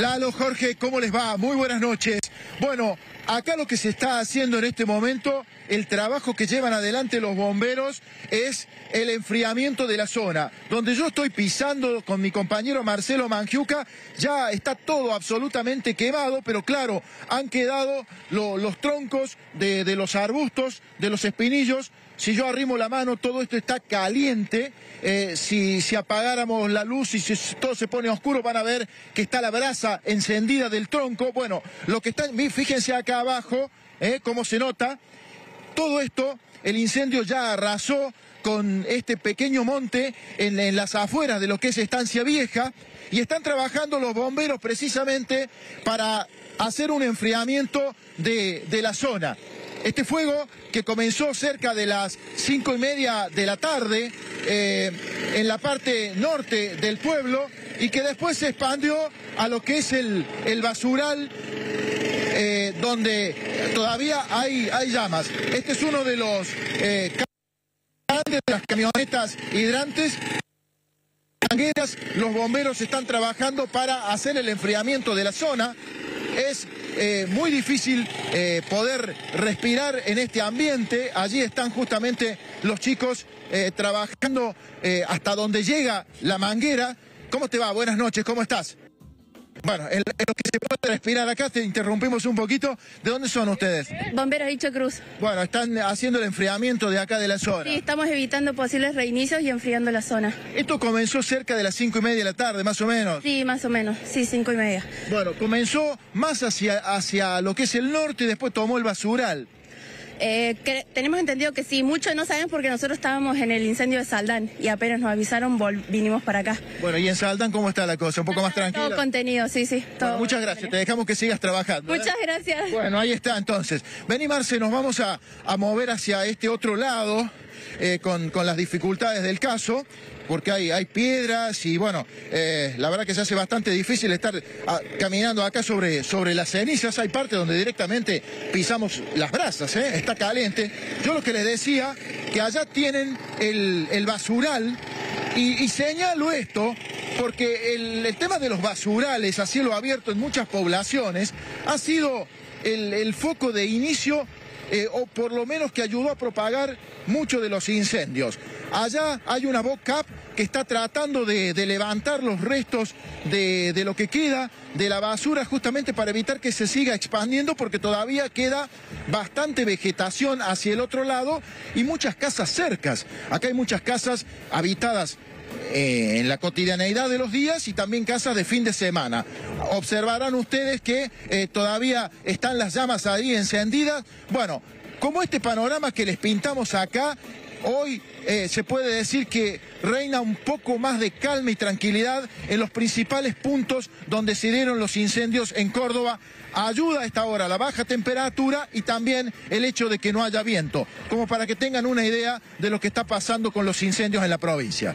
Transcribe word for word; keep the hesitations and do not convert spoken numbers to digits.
Lalo, Jorge, ¿cómo les va? Muy buenas noches. Bueno, acá lo que se está haciendo en este momento, el trabajo que llevan adelante los bomberos es el enfriamiento de la zona. Donde yo estoy pisando con mi compañero Marcelo Manjuca, ya está todo absolutamente quemado, pero claro, han quedado lo, los troncos de, de los arbustos, de los espinillos. Si yo arrimo la mano, todo esto está caliente. Eh, si, si apagáramos la luz y si todo se pone oscuro, van a ver que está la brasa encendida del tronco. Bueno, lo que está, fíjense acá abajo, eh, cómo se nota. Todo esto, el incendio ya arrasó con este pequeño monte en, en las afueras de lo que es Estancia Vieja. Y están trabajando los bomberos precisamente para hacer un enfriamiento de, de la zona. Este fuego que comenzó cerca de las cinco y media de la tarde eh, en la parte norte del pueblo y que después se expandió a lo que es el, el basural eh, donde todavía hay, hay llamas. Este es uno de los eh, grandes de las camionetas hidrantes. Los bomberos están trabajando para hacer el enfriamiento de la zona. Es eh, muy difícil eh, poder respirar en este ambiente. Allí están justamente los chicos eh, trabajando eh, hasta donde llega la manguera. ¿Cómo te va? Buenas noches, ¿cómo estás? Bueno, en lo que se puede respirar acá, te interrumpimos un poquito. ¿De dónde son ustedes? Bomberos Dicho Cruz. Bueno, están haciendo el enfriamiento de acá de la zona. Sí, estamos evitando posibles reinicios y enfriando la zona. Esto comenzó cerca de las cinco y media de la tarde, más o menos. Sí, más o menos, sí, cinco y media. Bueno, comenzó más hacia, hacia lo que es el norte y después tomó el basural. Eh, que, tenemos entendido que sí, muchos no saben porque nosotros estábamos en el incendio de Saldán y apenas nos avisaron, vol vinimos para acá. Bueno, ¿y en Saldán cómo está la cosa? ¿Un poco ah, más tranquila? Todo contenido, sí, sí. Todo bueno, muchas gracias, contenido. Te dejamos que sigas trabajando. Muchas ¿eh? gracias. Bueno, ahí está entonces. Vení, Marce, nos vamos a, a mover hacia este otro lado eh, con, con las dificultades del caso, porque hay, hay piedras y bueno, eh, la verdad que se hace bastante difícil estar a, caminando acá sobre, sobre las cenizas. Hay partes donde directamente pisamos las brasas, ¿eh? Está caliente. Yo lo que les decía, que allá tienen el, el basural y, y señalo esto porque el, el tema de los basurales a cielo abierto en muchas poblaciones ha sido el, el foco de inicio Eh, o por lo menos que ayudó a propagar muchos de los incendios. Allá hay una Boca Cup que está tratando de, de levantar los restos de, de lo que queda de la basura justamente para evitar que se siga expandiendo porque todavía queda bastante vegetación hacia el otro lado y muchas casas cercas. Acá hay muchas casas habitadas Eh, en la cotidianeidad de los días y también casas de fin de semana. Observarán ustedes que eh, todavía están las llamas ahí encendidas. Bueno, como este panorama que les pintamos acá, hoy eh, se puede decir que reina un poco más de calma y tranquilidad en los principales puntos donde se dieron los incendios en Córdoba. Ayuda a esta hora la baja temperatura y también el hecho de que no haya viento, como para que tengan una idea de lo que está pasando con los incendios en la provincia.